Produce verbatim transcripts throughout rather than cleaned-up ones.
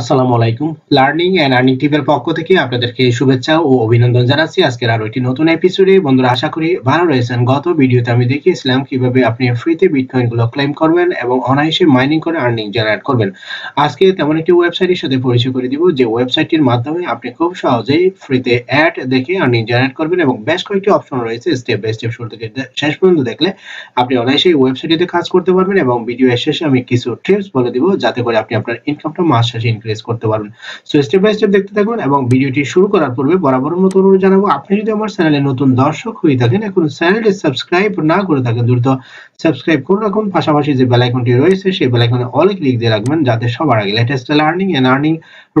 আসসালামু আলাইকুম learning and earning টিউবের পক্ষ থেকে আপনাদেরকে শুভেচ্ছা ও অভিনন্দন জানাচ্ছি আজকের আরো একটি নতুন এপিসোডে। বন্ধুরা আশা করি ভালো রয়েছেন। গত ভিডিওতে আমি দেখিয়েছিলাম কিভাবে আপনি ফ্রিতে বিটকয়েন গুলো ক্লেম করবেন এবং অনায়াসে মাইনিং করে আর্নিং জেনারেট করবেন। আজকে তেমন একটি ওয়েবসাইটের সাথে পরিচয় করে দিব যে ওয়েবসাইটটির মাধ্যমে আপনি খুব সহজেই ফ্রিতে অ্যাড দেখে আর্নিং জেনারেট করবেন এবং বেশ কয়েকটি অপশন রয়েছে। স্টেপ বাই স্টেপ শুরু থেকে শেষ পর্যন্ত দেখলে আপনি অনায়াসে ওয়েবসাইটটিতে কাজ করতে পারবেন এবং ভিডিও শেষে আমি কিছু টিপস বলে দিব যাতে করে আপনি আপনার ইনকামটা মাস শেষে করতে পারবেন। সো স্টেপ বাই স্টেপ দেখতে থাকুন এবং ভিডিওটি শুরু করার পূর্বে বরাবরের মতো অনুরোধ জানাবো, আপনি যদি আমার চ্যানেলে নতুন দর্শক হয়ে থাকেন, এখন চ্যানেলটি সাবস্ক্রাইব না করে থাকেন, দ্রুত সাবস্ক্রাইব করে রাখুন। পাশাপাশি যে বেল আইকনটি রয়েছে সেই বেল আইকনে অল ক্লিক দিয়ে রাখবেন যাতে সবার আগে latest learning and earning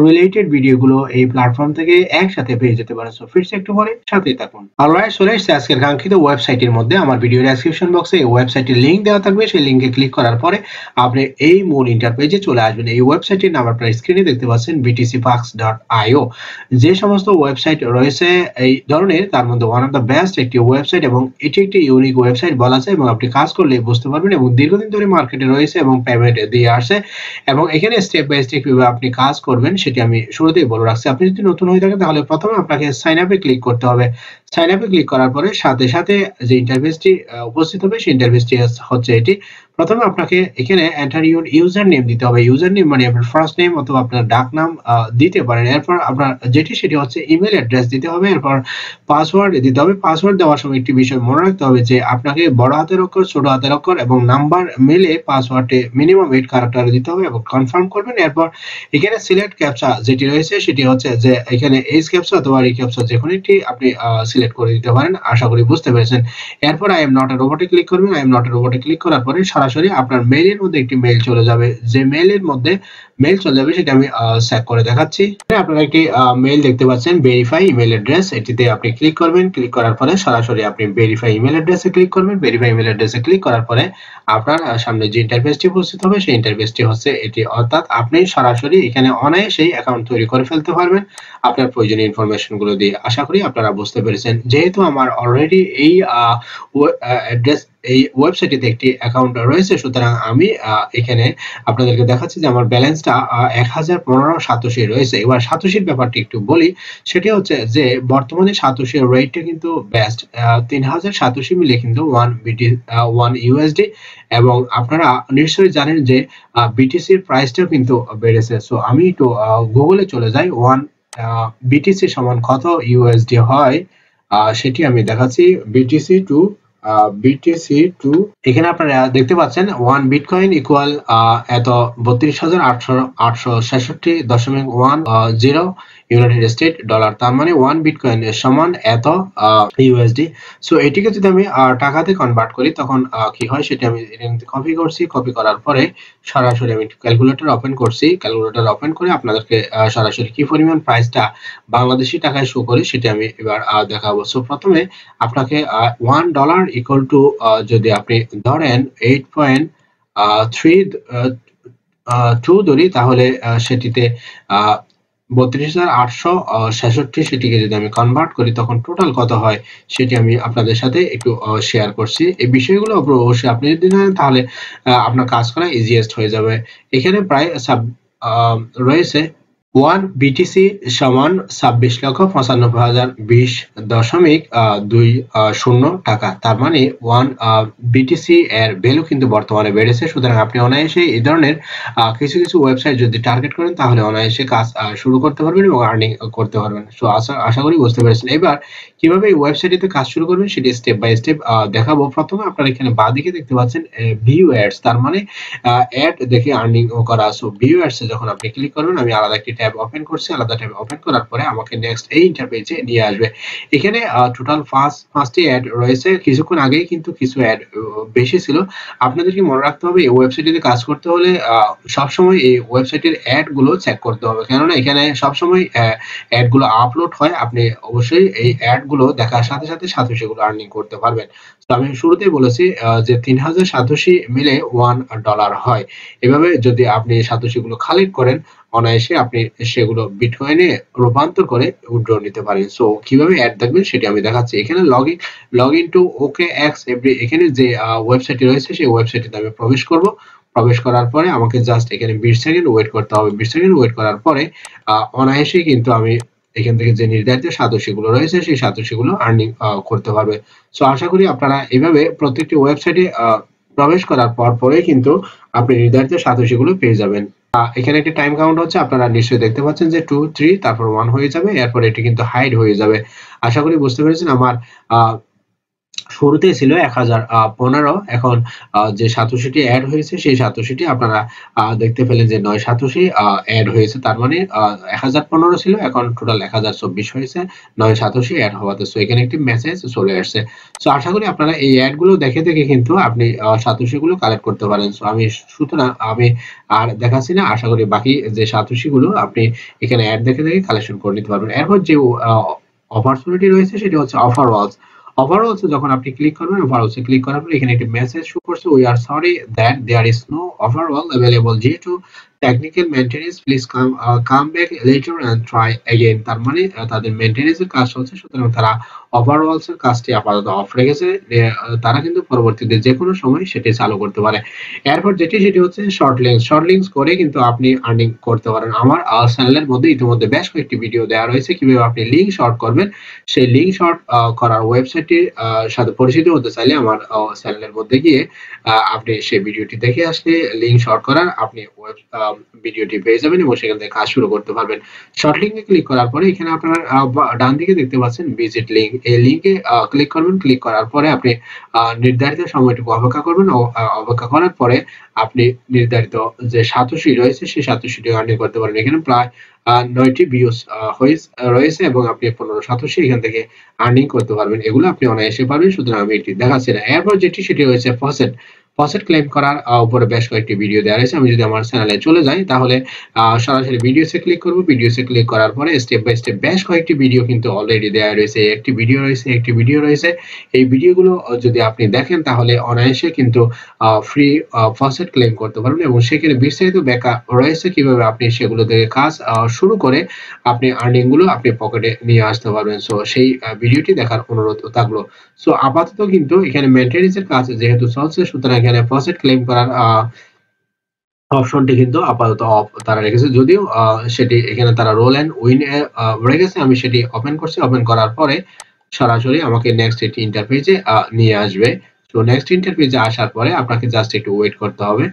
related ভিডিওগুলো এই প্ল্যাটফর্ম থেকে একসাথে পেয়ে যেতে পারেন। সো ফিটস একটু পরে সাথেই থাকুন। অলরাইট, চলে এসেছি আজকের কাঙ্ক্ষিত ওয়েবসাইটের মধ্যে। আমার ভিডিও ডেসক্রিপশন বক্সে এই ওয়েবসাইটের লিংক দেওয়া থাকবে, সেই লিংকে ক্লিক করার পরে আপনি এই মূল ইন্টারপেজে চলে আসবেন। এই ওয়েবসাইটের নাম আপনার স্ক্রিনে দেখতে পাচ্ছেন B T C বাগস dot I O. যে সমস্ত ওয়েবসাইট রয়েছে এই ধরনের, তার মধ্যে ওয়ান অফ দ্য বেস্ট একটি ওয়েবসাইট এবং এটি একটি ইউনিক ওয়েবসাইট বলা যায় এবং আপনি কাজ করলে বুঝতে পারবেন এবং দীর্ঘদিন ধরে মার্কেটে রয়েছে এবং পেমেন্ট দিয়ে আসছে এবং এখানে স্টেপ বাই স্টেপ কিভাবে আপনি কাজ করবেন সেটি আমি শুরুতেই বলে রাখছি। আপনি যদি নতুন হয়ে থাকেন তাহলে প্রথমে আপনাকে সাইন আপে ক্লিক করতে হবে। সাইন আপে ক্লিক করার পরে সাথে সাথে যে ইন্টারফেসটি উপস্থিত হবে সেই ইন্টারফেসটি হচ্ছে এটি। প্রথমে আপনাকে এখানে এন্টার ইউর ইউজার নেম দিতে হবে। ইউজার নেম মানে আপনার ফার্স্ট নেম অথবা আপনার ডাক নাম দিতে পারেন। এরপর আপনার যেটি সেটি হচ্ছে ইমেল অ্যাড্রেস দিতে হবে, এরপর পাসওয়ার্ড দিতে হবে। পাসওয়ার্ড দেওয়ার সময় একটি বিষয় মনে রাখতে হবে যে আপনাকে বড় হাতের অক্ষর, ছোট হাতের অক্ষর এবং নাম্বার মিলে পাসওয়ার্ডে মিনিমাম এইট ক্যারেক্টার দিতে হবে এবং কনফার্ম করবেন। এরপর এখানে সিলেক্ট ক্যাপচা যেটি রয়েছে সেটি হচ্ছে যে এখানে এইচ ক্যাপচা অথবা রি ক্যাপচা যে কোনো একটি আপনি সিলেক্ট করে দিতে পারেন। আশা করি বুঝতে পেরেছেন। এরপর আই এম নট আ রোবটে ক্লিক করবেন। আই এম নট আ রোবটে ক্লিক করার পরে সরাসরি আপনার মেইলের মধ্যে একটি মেইল চলে যাবে। যে মেইলের মধ্যে মেইল চলে যাবে সেটা আমি চেক করে দেখাচ্ছি। আপনারা একটি মেইল দেখতে পাচ্ছেন, ভেরিফাই ইমেল অ্যাড্রেস, এটিতে আপনি ক্লিক করবেন। ক্লিক করার পরে সরাসরি আপনি ভেরিফাই ইমেল অ্যাড্রেসে ক্লিক করবেন। ভেরিফাই ইমেল অ্যাড্রেসে ক্লিক করার পরে আপনার সামনে যে ইন্টারফেসটি উপস্থিত হবে সেই ইন্টারফেসটি হচ্ছে এটি, অর্থাৎ আপনি সরাসরি এখানে অনায়াসেই অ্যাকাউন্ট তৈরি করে ফেলতে পারবেন আপনার প্রয়োজনীয় ইনফরমেশনগুলো দিয়ে। আশা করি আপনারা বুঝতে পেরেছেন। যেহেতু আমার অলরেডি এই অ্যাড্রেস এই ওয়েবসাইটে একটি অ্যাকাউন্ট রয়েছে, সুতরাং আমি এখানে আপনাদেরকে দেখাচ্ছি যে আমার ব্যালেন্সটা এক হাজার পনেরো সাতোশি রয়েছে। এবার সাতোশির ব্যাপারটি একটু বলি, সেটি হচ্ছে যে বর্তমানে সাতোশির রেটটা কিন্তু বেস্ট, তিন হাজার সাতোশি মিলে কিন্তু ওয়ান বিটি ওয়ান ইউএসডি এবং আপনারা নিশ্চয়ই জানেন যে বিটিসির প্রাইসটাও কিন্তু বেড়েছে। সো আমি একটু গুগলে চলে যাই, ওয়ান বিটিসি সমান কত ইউএসডি হয় সেটি আমি দেখাচ্ছি। BTC to B T C to এখানে আপনারা দেখতে পাচ্ছেন ওয়ান বিটকয়েন ইকুয়াল এত বত্রিশ হাজার আটশো আটশো ছেষট্টি দশমিক one zero united state dollar. তার মানে ওয়ান বিটকয়েন সমান এত ইউএসডি। সো এটিকে যদি আমি টাকাতে কনভার্ট করি তখন কি হয় সেটা আমি কপি করছি। কপি করার পরে সরাসরি আমি ক্যালকুলেটর ওপেন করছি। ক্যালকুলেটর ওপেন করে আপনাদেরকে সরাসরি কি পরিমাণ প্রাইসটা বাংলাদেশি টাকায় শো করে সেটা আমি এবার দেখাবো। সো প্রথমে আপনাকে ওয়ান ডলার ইকুয়াল টু যদি আপনি ধরেন এইট পয়েন্ট থ্রি টু ধরি তাহলে সেটিতে বত্রিশ হাজার আটশো ছেষট্টি সেটিকে যদি আমি কনভার্ট করি তখন টোটাল কত হয় সেটি আমি আপনাদের সাথে একটু শেয়ার করছি। এই বিষয়গুলো অবশ্যই আপনি যদি জানেন তাহলে আপনার কাজ করা ইজিয়েস্ট হয়ে যাবে। এখানে প্রায় সাব রয়েছে ওয়ান বিটিসি সমান ছাব্বিশ লক্ষ পঁচানব্বই হাজার বিশ দশমিক দুই শূন্য টাকা। তার মানে ওয়ান বিটিসি এর ভ্যালু কিন্তু বর্তমানে বেড়েছে। সুতরাং আপনি অনায়াসে এই ধরনের কিছু কিছু ওয়েবসাইট যদি টার্গেট করেন তাহলে অনায়াসে কাজ শুরু করতে পারবেন এবং আর্নিং করতে পারবেন। সো আশা আশা করি বুঝতে পেরেছেন। এবার কিভাবে এই ওয়েবসাইটটিতে কাজ শুরু করবেন সেটি স্টেপ বাই স্টেপ দেখাবো। প্রথমে আপনারা এখানে বাঁদিকে দেখতে পাচ্ছেন ভিউ অ্যাডস, তার মানে অ্যাড দেখে আর্নিং করা। সো ভিউ অ্যাডসে যখন আপনি ক্লিক করবেন, আমি আলাদা একটি ট্যাব ওপেন করছি। আলাদা ট্যাব ওপেন করার পরে আমাকে নেক্সট এই ইন্টারপেজে নিয়ে আসবে। এখানে টোটাল ফার্স্ট পাঁচটি অ্যাড রয়েছে। কিছুক্ষণ আগেই কিন্তু কিছু অ্যাড বেশি ছিল। আপনাদেরকে মনে রাখতে হবে এই ওয়েবসাইটে কাজ করতে হলে সবসময় এই ওয়েবসাইটের অ্যাডগুলো চেক করতে হবে, কেননা এখানে সবসময় অ্যাডগুলো আপলোড হয়। আপনি অবশ্যই এই অ্যাডগুলো দেখার সাথে সাথে সাতোশি গুলো আর্নিং করতে পারবেন। তো আমি শুরুতেই বলেছি যে তিন হাজার সাতোশি মিলে ওয়ান ডলার হয়। এভাবে যদি আপনি সাতোশি গুলো কালেক্ট করেন অনায়াসে আপনি সেগুলো বিটকয়েনে রূপান্তর করে উইথড্র নিতে পারেন। সো কিভাবে অ্যাড দেখবেন সেটি আমি দেখাচ্ছি। এখানে log in log in to OK X every, এখানে যে ওয়েবসাইটটি রয়েছে সেই ওয়েবসাইটে আমি প্রবেশ করব। प्रवेश करार परे आमाके जस्ट एखाने बीस सेकेंड वेट करते होबे। बीस सेकेंड वेट करार परे अनायासेই কিন্তু আমি এখান থেকে যে নির্ধারিত সাতোশি গুলো রয়েছে সেই সাতোশি গুলো আর্নিং করতে পারবে। সো আশা করি আপনারা এইভাবে প্রত্যেকটি ওয়েবসাইটে প্রবেশ করার পর পরেই কিন্তু আপনি নির্ধারিত সাতোশি গুলো পেয়ে যাবেন। এখানে একটা টাইম কাউন্ট হচ্ছে, আপনারা নিশ্চয়ই দেখতে পাচ্ছেন যে টু থ্রি তারপর ওয়ান হয়ে যাবে, এরপর এটি কিন্তু হাইড হয়ে যাবে। আশা করি বুঝতে পেরেছেন। আমার শুরুতে ছিল এক হাজার পনেরো, এখন যে সাতোশিটি অ্যাড হয়েছে সেই সাতোশিটি আপনারা দেখতে পেলেন যে নয় সাতোশি অ্যাড হয়েছে, তার মানে এক হাজার পনেরো ছিল, এখন টোটাল এক হাজার চব্বিশ হয়েছে নয় সাতোশি অ্যাড হওয়াতে। সো এখানে একটি মেসেজ চলে আসছে। সো আশা করি আপনারা এই অ্যাডগুলো দেখে দেখে কিন্তু আপনি সাতোশিগুলো কালেক্ট করতে পারেন। সো আমি সুতরাং আমি আর দেখাচ্ছি না, আশা করি বাকি যে সাতোশিগুলো আপনি এখানে অ্যাড দেখে দেখে কালেকশন করে নিতে পারবেন। এরপর যে অপরচুনিটি রয়েছে সেটি হচ্ছে অফার ওয়ালস। Overall, যখন আপনি ক্লিক করবেন overall ক্লিক করার পর এখানে একটা মেসেজ শো করছে, we are sorry that there is no overall available due to technical maintenance, please come uh, come back later and try again। তার মানে তাদের মেইনটেনেন্স এর কাজ চলছে, সুতরাং তারা overall এর কাজটি আপাতত অফ রেখেছে, তারা কিন্তু পরবর্তীতে যে কোনো সময় সেটা চালু করতে পারে। এরপর যেটি সেটি হচ্ছে শর্ট লিংক। শর্ট লিংকস করে কিন্তু আপনি আর্নিং করতে পারেন। আমার চ্যানেলের মধ্যে ইতিমধ্যে বেশ কয়েকটি ভিডিও দেওয়া রয়েছে কিভাবে আপনি লিংক শর্ট করবেন। সেই লিংক শর্ট করার ওয়েবসাইটটির সাথে পরিচিত হতে চাইলে আমার চ্যানেলের মধ্যে গিয়ে আপনি সেই ভিডিওটি দেখে আসলে লিংক শর্ট করার আপনি ওয়েব ভিডিওটি পেয়ে যাবেন এবং সেখান থেকে কাজ শুরু করতে পারবেন। শর্ট লিংকে ক্লিক করার পরে এখানে আপনারা ডান দিকে দেখতে পাচ্ছেন ভিজিট লিংক, এই লিংকে ক্লিক করবেন। ক্লিক করার পরে আপনি নির্ধারিত সময়টুকু অপেক্ষা করবেন, অপেক্ষা করার পরে আপনি নির্ধারিত যে সাতোশি রয়েছে সেই সাতোশিটি আর্ন করতে পারবেন। এখানে প্রায় নয়টি ভিউস রয়েছে এবং আপনি পনেরো সাতোশি এখান থেকে আর্নিং করতে পারবেন। এগুলো আপনি অনায়াসে পারবেন, সুতরাং আমি এটি দেখাচ্ছি না। এরপর যেটি সেটি হয়েছে ফসেট। ফসেট ক্লেম করার উপরে বেশ কয়েকটি ভিডিও দেওয়া রয়েছে। আমি যদি আমার চ্যানেলে চলে যাই তাহলে সরাসরি ভিডিওসে ক্লিক করব। ভিডিওসে ক্লিক করার পরে স্টেপ বাই স্টেপ বেশ কয়েকটি ভিডিও কিন্তু অলরেডি দেওয়া রয়েছে। একটি ভিডিও রয়েছে একটি ভিডিও রয়েছে এই ভিডিওগুলো যদি আপনি দেখেন তাহলে অনায়াসে কিন্তু ফ্রি ফসেট ক্লেম করতে পারবেন এবং সেখানে বিস্তারিত ব্যাকআপ রয়েছে কিভাবে আপনি সেগুলো থেকে কাজ শুরু করে আপনি আর্নিংগুলো আপনি পকেটে নিয়ে আসতে পারবেন। সো সেই ভিডিওটি দেখার অনুরোধ থাকলো। সো আপাতত কিন্তু এখানে মেইনটেনেন্সের কাজ যেহেতু চলছে, সুতরাং এখানে ফসেট ক্লেম করার অপশনটি কিন্তু আপাতত অফ তারা রেখেছে, যদিও সেটি এখানে তারা রোল এন্ড উইন রেখেছে। আমি সেটি ওপেন করছি, ওপেন করার পরে সরাসরি আমাকে নেক্সট একটি ইন্টারফেসে নিয়ে আসবে। তো নেক্সট ইন্টারফেসে আসার পরে আপনাকে জাস্ট একটু ওয়েট করতে হবে।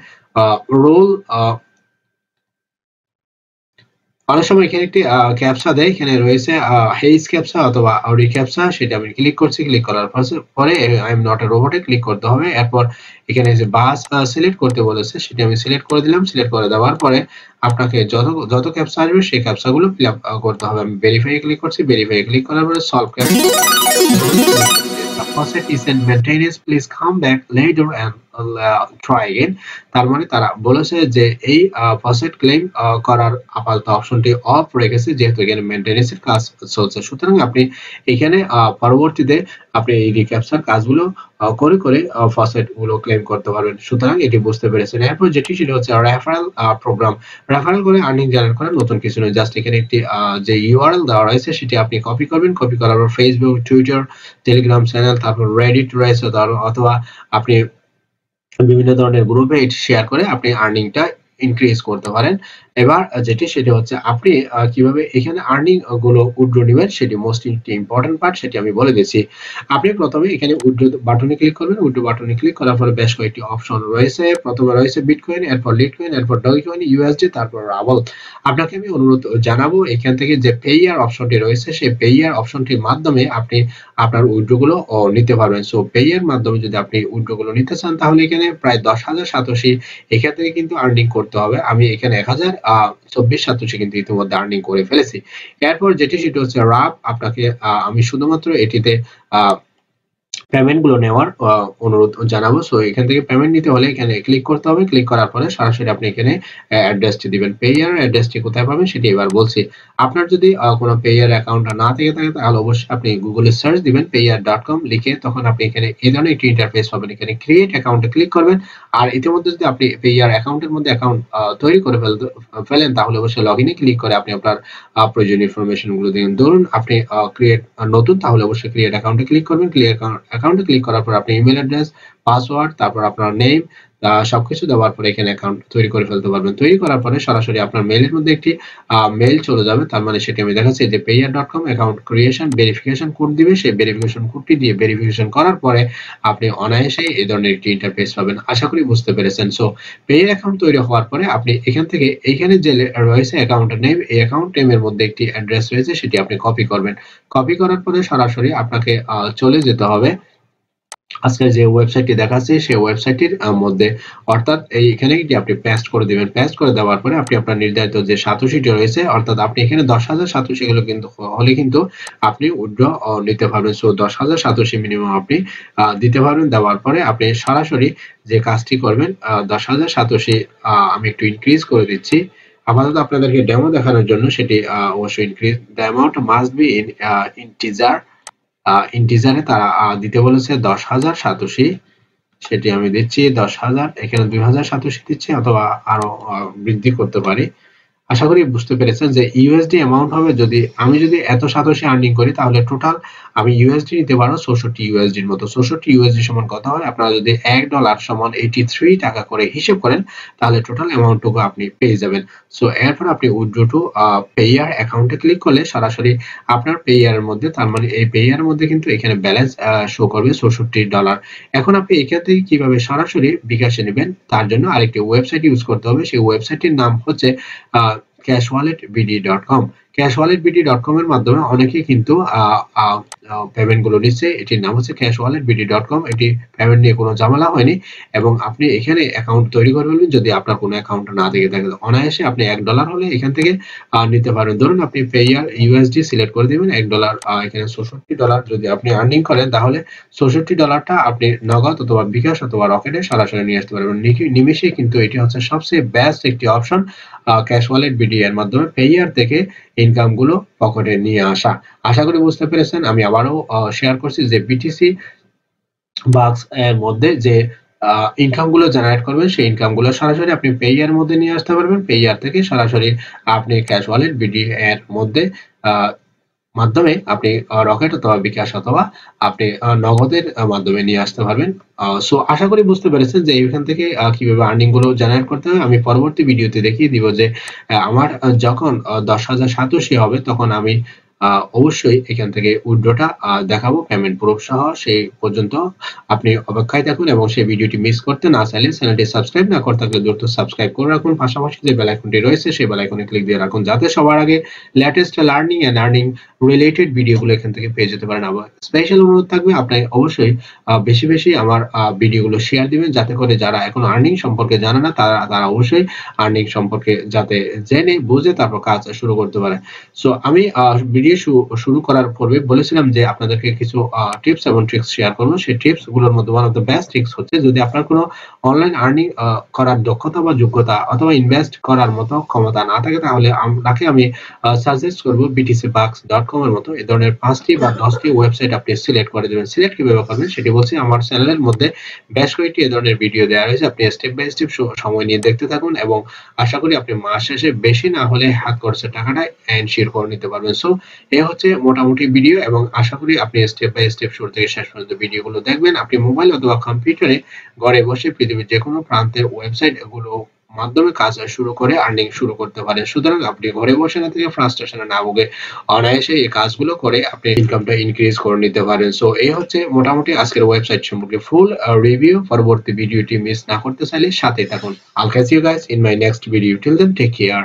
রোল অনেক সময় এখানে একটি ক্যাপসা দেয়, এখানে রয়েছে হেইজ ক্যাপসা অথবা আউরি ক্যাপসা, সেটা আমি ক্লিক করছি। ক্লিক করার পরে আই এম নট এ রোবটে ক্লিক করতে হবে। এরপর এখানে যে বাস সিলেক্ট করতে বলেছে সেটা আমি সিলেক্ট করে দিলাম। সিলেক্ট করে দেওয়ার পরে আপনাকে যত যত ক্যাপসা আসবে সেই ক্যাপসাগুলো ফিল আপ করতে হবে। আমি ভেরিফাই ক্লিক করছি, ভেরিফাই ক্লিক করার পরে সলভ ক্যাপসা তার মানে তারা বলেছে যে এই ফসেট ক্লেম করার আপাতত অপশনটি অফ রেখেছে যেহেতু এখানে মেইনটেনেন্সের কাজ চলছে, সুতরাং আপনি এখানে পরবর্তীতে আপনি এই রিক্যাপচার কাজগুলো করে করে ফসেট গুলো ক্লেম করতে পারবেন। সুতরাং এটি বুঝতে পেরেছেন। এরপর যেটি সেটা হচ্ছে রেফারেল প্রোগ্রাম। রেফারেল করে আর্নিং জেনারেট করা নতুন কিছু নয়, জাস্ট এখানে একটি যে ইউআরএল দেওয়া রয়েছে সেটি আপনি কপি করবেন। কপি করার পর ফেসবুক, টুইটার, টেলিগ্রাম চ্যানেল, তারপর রেডিট রয়েছে, অথবা আপনি বিভিন্ন ধরনের গ্রুপে এটি শেয়ার করে আপনি আর্নিংটা ইনক্রিজ করতে পারেন। এবার যেটি সেটি হচ্ছে আপনি কিভাবে এখানে আর্নিং গুলো উইথড্র নেবেন সেটি মোস্ট ইম্পর্টেন্ট পার্ট, সেটি আমি বলে দিচ্ছি। আপনি প্রথমে এখানে উইথড্র বাটনে ক্লিক করবেন। উইথড্র বাটনে ক্লিক করার পরে বেশ কয়েকটি অপশন রয়েছে। প্রথমে রয়েছে বিটকয়েন, এরপর লিটকয়েন, এরপর ডগকয়েন, ইউএসডি, তারপর রাবল। আপনাকে আমি অনুরোধ জানাবো এখান থেকে যে পেইয়ার অপশনটি রয়েছে সেই পেইয়ার অপশনটির মাধ্যমে আপনি আপনার উইথড্র গুলো নিতে পারবেন। সো পেইয়ার মাধ্যমে যদি আপনি উইথড্র গুলো নিতে চান তাহলে এখানে প্রায় দশ হাজার সাতোশি এখান থেকে কিন্তু আর্নিং করতে হবে। আমি এখানে এক হাজার চব্বিশ সাতোশি কিন্তু ইতিমধ্যে আর্নিং করে ফেলেছি। এরপর যেটি সেটি হচ্ছে রাব। আপনাকে আমি শুধুমাত্র এটিতে আহ পেমেন্ট গুলো নেওয়ার অনুরোধ জানাবো। সো এখান থেকে পেমেন্ট নিতে হলে এখানে ক্লিক করতে হবে। ক্লিক করার পরে সরাসরি আপনি এখানে অ্যাড্রেসটি দিবেন। পেয়ার অ্যাড্রেসটি কোথায় পাবেন সেটি এবার বলছি। আপনার যদি কোনো পেয়ার অ্যাকাউন্ট না থেকে থাকে তাহলে অবশ্যই আপনি গুগলে সার্চ দিবেন পেয়ার ডট কম লিখে, তখন আপনি এখানে এই ধরনের একটি ইন্টারফেস পাবেন। এখানে ক্রিয়েট অ্যাকাউন্টে ক্লিক করবেন। আর ইতিমধ্যে যদি আপনি পেয়ার অ্যাকাউন্টের মধ্যে অ্যাকাউন্ট তৈরি করে ফেলতে ফেলেন তাহলে অবশ্যই লগ ইনে ক্লিক করে আপনি আপনার প্রয়োজনীয় ইনফরমেশনগুলো দিন। ধরুন আপনি ক্রিয়েট নতুন, তাহলে অবশ্যই ক্রিয়েট অ্যাকাউন্টে ক্লিক করবেন। ক্রিয়েট অ্যাকাউন্ট অ্যাকাউন্টে ক্লিক করার পর আপনি ইমেল অ্যাড্রেস, পাসওয়ার্ড, তারপর আপনার নেম, সবকিছু দেওয়ার পরে এখানে অ্যাকাউন্ট তৈরি করে ফেলতে পারবেন। তৈরি করার পরে সরাসরি আপনার মেইলের মধ্যে একটি মেইল চলে যাবে, তার মানে সেটি আমি দেখাচ্ছি যে Payeer dot com account creation verification code দিবে, সেই ভেরিফিকেশন কোডটি দিয়ে ভেরিফিকেশন করার পরে আপনি অনায়াসে এই ধরনের একটি ইন্টারফেস পাবেন। আশা করি বুঝতে পেরেছেন। সো পেয়ার অ্যাকাউন্ট তৈরি হওয়ার পরে আপনি এখান থেকে এখানে যে রয়েছে অ্যাকাউন্টের নেম, এই অ্যাকাউন্ট নেমের মধ্যে একটি অ্যাড্রেস রয়েছে, সেটি আপনি কপি করবেন। কপি করার পরে সরাসরি আপনাকে চলে যেতে হবে আজকে যে ওয়েবসাইটটি দেখাচ্ছি সেই ওয়েবসাইটটির মধ্যে, অর্থাৎ এইখানে কি আপনি পেস্ট করে দিবেন। পেস্ট করে দেওয়ার পরে আপনি আপনার নির্ধারিত যে সাতোশিটি রয়েছে, অর্থাৎ আপনি এখানে দশ হাজার সাতোশি গুলো কিন্তু হলে কিন্তু আপনি উইথড্র নিতে পারবেন। সো দশ হাজার সাতোশি মিনিমাম আপনি দিতে পারবেন। দেওয়ার পরে আপনি সরাসরি যে কাজটি করবেন, দশ হাজার সাতোশি আমি একটু ইনক্রিজ করে দিচ্ছি আপাতত আপনাদেরকে ডেমো দেখানোর জন্য, সেটি অবশ্যই increase. The amount must be in integer, ইন্টিজারে তারা দিতে বলেছে দশ হাজার সাতোশি, সেটি আমি দিচ্ছি দশ হাজার, এখানে দুই হাজার সাতোশি দিচ্ছি অথবা আরো বৃদ্ধি করতে পারি। আশা করি বুঝতে পেরেছেন যে ইউএসডি অ্যামাউন্ট হবে, যদি আমি যদি এত সাতোশি আর্নিং করি তাহলে টোটাল আমি ইউএসডি নিতে পারবো চৌষট্টি ইউএসডির মতো। চৌষট্টি ইউএসডি সমান কত হয়? আপনারা যদি এক ডলার সমান এইটি থ্রি টাকা করে হিসেব করেন তাহলে টোটাল অ্যামাউন্টটুকু আপনি পেয়ে যাবেন। সো এরপর আপনি উইথড্র টু পেয়ার অ্যাকাউন্টে ক্লিক করলে সরাসরি আপনার পেয়ারের মধ্যে, তার মানে এই পেয়ারের মধ্যে কিন্তু এখানে ব্যালেন্স শো করবে চৌষট্টি ডলার। এখন আপনি এখান থেকে কিভাবে সরাসরি বিকাশে নেবেন তার জন্য আরেকটি ওয়েবসাইট ইউজ করতে হবে। সেই ওয়েবসাইটটির নাম হচ্ছে cash wallet B D dot com. Cash wallet B D dot com এর মাধ্যমে অনেকে কিন্তু পেমেন্ট গুলো নিচ্ছে। এটির নাম হচ্ছে cash wallet B D dot com. এটি পেমেন্ট নিয়ে কোনো ঝামেলা হয়নি এবং আপনি এখানে অ্যাকাউন্ট তৈরি করে ফেলবেন। যদি আপনার কোনো অ্যাকাউন্ট না থেকে থাকে অনায়াসে আপনি এক ডলার হলে এখান থেকে নিতে পারবেন। ধরুন আপনি পেয়ার ইউএসডি সিলেক্ট করে দেবেন, এক ডলার এখানে চৌষট্টি ডলার যদি আপনি আর্নিং করেন তাহলে চৌষট্টি ডলারটা আপনি নগদ অথবা বিকাশ অথবা রকেটে সরাসরি নিয়ে আসতে পারবেন নিমেষে। কিন্তু এটি হচ্ছে সবচেয়ে বেস্ট একটি option cash wallet B D এর মাধ্যমে পেয়ার থেকে ইনকাম গুলো পকেটে নিয়ে আসা। আশা করি বুঝতে পেরেছেন। আমি আবারও শেয়ার করছি যে বিটিসি বাক্স এর মধ্যে যে ইনকাম গুলো জেনারেট করবেন সেই ইনকাম গুলো সরাসরি আপনি পেয়ার মধ্যে নিয়ে আসতে পারবেন। পেয়ার থেকে সরাসরি আপনি ক্যাশ ওয়ালেট বি ডি এর মধ্যে আহ মাধ্যমে আপনি রকেট অথবা বিকাশ অথবা আপনি নগদের মাধ্যমে নিয়ে আসতে পারবেন। সো আশা করি বুঝতে পেরেছেন যে এইখান থেকে কিভাবে আর্নিং গুলো জেনারেট করতে হবে। আমি পরবর্তী ভিডিওতে দেখিয়ে দিব যে আমার যখন দশ হাজার সাতোশি হবে তখন আমি অবশ্যই এখান থেকে উইথড্রটা দেখাবো পেমেন্ট প্রুফ সহ। সেই পর্যন্ত আপনি অপেক্ষায় থাকুন এবং সেই ভিডিওটি মিস করতে না চাইলে চ্যানেলটি সাবস্ক্রাইব না করতে থাকলে দ্রুত সাবস্ক্রাইব করে রাখুন। পাশাপাশি যে বেল আইকনটি রয়েছে সেই বেল আইকনে ক্লিক দিয়ে রাখুন যাতে সবার আগে latest learning and earning related ভিডিওগুলো এখান থেকে পেয়ে যেতে পারেন। আবার স্পেশাল অনুরোধ থাকবে, আপনি অবশ্যই বেশি বেশি আমার ভিডিওগুলো শেয়ার দিবেন যাতে করে যারা এখন আর্নিং সম্পর্কে জানে না তারা তারা অবশ্যই আর্নিং সম্পর্কে যাতে জেনে বুঝে তারপর কাজ শুরু করতে পারে। সো আমি ভিডিও শুরু করার পূর্বে বলেছিলাম যে আপনাদেরকে কিছু টিপস এবং ট্রিক্স শেয়ার করবো। সেই টিপস গুলোর মধ্যে one of the best tricks হচ্ছে যদি আপনার কোনো অনলাইন আর্নিং করার দক্ষতা বা যোগ্যতা অথবা ইনভেস্ট করার মতো ক্ষমতা না থাকে তাহলে আপনাকে আমি সাজেস্ট করবো B T C বাগস dot com এর মতো এই ধরনের পাঁচটি বা দশটি ওয়েবসাইট আপনি সিলেক্ট করে দেবেন। সিলেক্ট কিভাবে করবেন সেটি বলছি। আমার চ্যানেলের মধ্যে বেশ কয়েকটি এই ধরনের ভিডিও দেওয়া রয়েছে, আপনি স্টেপ বাই স্টেপ সময় নিয়ে দেখতে থাকুন এবং আশা করি আপনি মাস শেষে বেশি না হলে হাত খরচের টাকাটা এনশিওর করে নিতে পারবেন। সো এ হচ্ছে মোটামুটি ভিডিও এবং আশা করি আপনি স্টেপ বাই স্টেপ শুরু থেকে শেষ পর্যন্ত ভিডিওগুলো দেখবেন। আপনি মোবাইল অথবা কম্পিউটারে ঘরে বসে পৃথিবীর যে কোনো প্রান্তের ওয়েবসাইট এগুলো মাধ্যমে কাজ শুরু করে আর্নিং শুরু করতে পারেন। সুতরাং আপনি ঘরে বসে না থেকে ফ্রাস্ট্রেশনে না ভুগে অনায়াসে এই কাজগুলো করে আপনি ইনকামটা ইনক্রিজ করে নিতে পারেন। সো এই হচ্ছে মোটামুটি আজকের ওয়েবসাইট সম্পর্কে ফুল রিভিউ। পরবর্তী ভিডিওটি মিস না করতে চাইলে সাথে থাকুন। I'll catch you guys in my next video. Till then, take care.